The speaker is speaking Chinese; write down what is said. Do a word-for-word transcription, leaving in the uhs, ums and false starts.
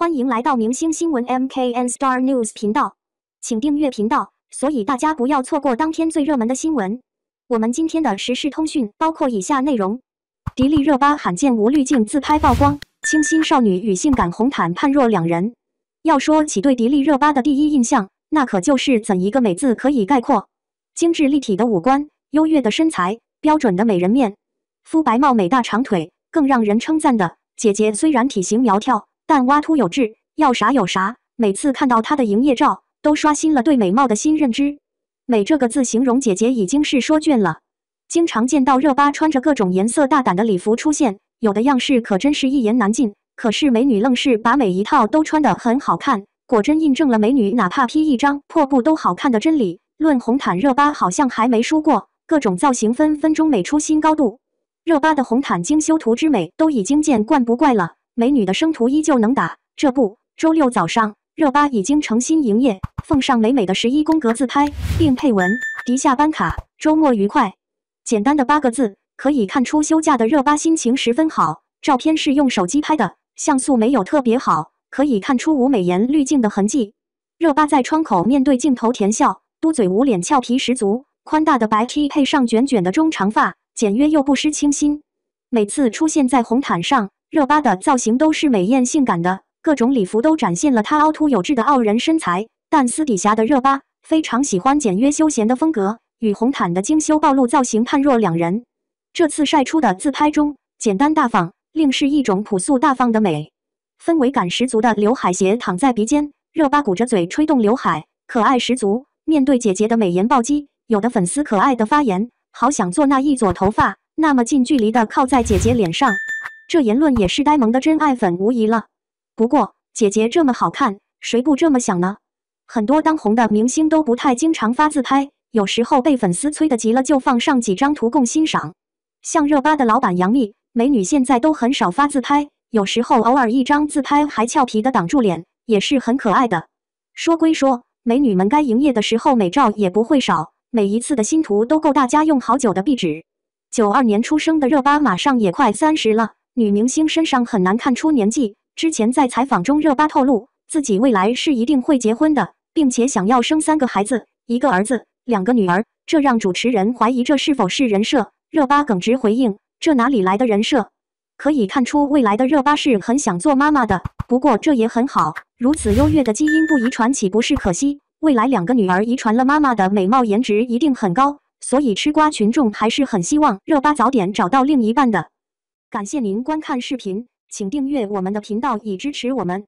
欢迎来到明星新闻 M K N Star News 频道，请订阅频道，所以大家不要错过当天最热门的新闻。我们今天的时事通讯包括以下内容：迪丽热巴罕见无滤镜自拍曝光，清新少女与性感红毯判若两人。要说起对迪丽热巴的第一印象，那可就是怎一个美字可以概括？精致立体的五官，优越的身材，标准的美人面，肤白貌美大长腿。更让人称赞的，姐姐虽然体型苗条，但挖凸有致，要啥有啥。每次看到她的营业照，都刷新了对美貌的新认知。美这个字形容姐姐已经是说倦了。经常见到热巴穿着各种颜色大胆的礼服出现，有的样式可真是一言难尽。可是美女愣是把每一套都穿得很好看，果真印证了美女哪怕披一张破布都好看的真理。论红毯，热巴好像还没输过，各种造型分分钟美出新高度。热巴的红毯精修图之美都已经见惯不怪了。美女的生图依旧能打，这不，周六早上，热巴已经诚心营业，奉上美美的十一宫格自拍，并配文：“迪下班卡，周末愉快。”简单的八个字，可以看出休假的热巴心情十分好。照片是用手机拍的，像素没有特别好，可以看出无美颜滤镜的痕迹。热巴在窗口面对镜头甜笑，嘟嘴捂脸俏皮十足，宽大的白 T 配上卷卷的中长发，简约又不失清新。每次出现在红毯上，热巴的造型都是美艳性感的，各种礼服都展现了她凹凸有致的傲人身材。但私底下的热巴非常喜欢简约休闲的风格，与红毯的精修暴露造型判若两人。这次晒出的自拍中，简单大方，另是一种朴素大方的美。氛围感十足的刘海斜躺在鼻尖，热巴鼓着嘴吹动刘海，可爱十足。面对姐姐的美颜暴击，有的粉丝可爱的发言：“好想做那一撮头发，那么近距离的靠在姐姐脸上。”这言论也是呆萌的真爱粉无疑了。不过姐姐这么好看，谁不这么想呢？很多当红的明星都不太经常发自拍，有时候被粉丝催得急了就放上几张图供欣赏。像热巴的老板杨幂，美女现在都很少发自拍，有时候偶尔一张自拍还俏皮的挡住脸，也是很可爱的。说归说，美女们该营业的时候美照也不会少，每一次的新图都够大家用好久的壁纸。九二年出生的热巴马上也快三十了。女明星身上很难看出年纪。之前在采访中，热巴透露自己未来是一定会结婚的，并且想要生三个孩子，一个儿子，两个女儿。这让主持人怀疑这是否是人设。热巴耿直回应：“这哪里来的人设？”可以看出，未来的热巴是很想做妈妈的。不过这也很好，如此优越的基因不遗传岂不是可惜？未来两个女儿遗传了妈妈的美貌，颜值一定很高。所以吃瓜群众还是很希望热巴早点找到另一半的。感谢您观看视频，请订阅我们的频道以支持我们。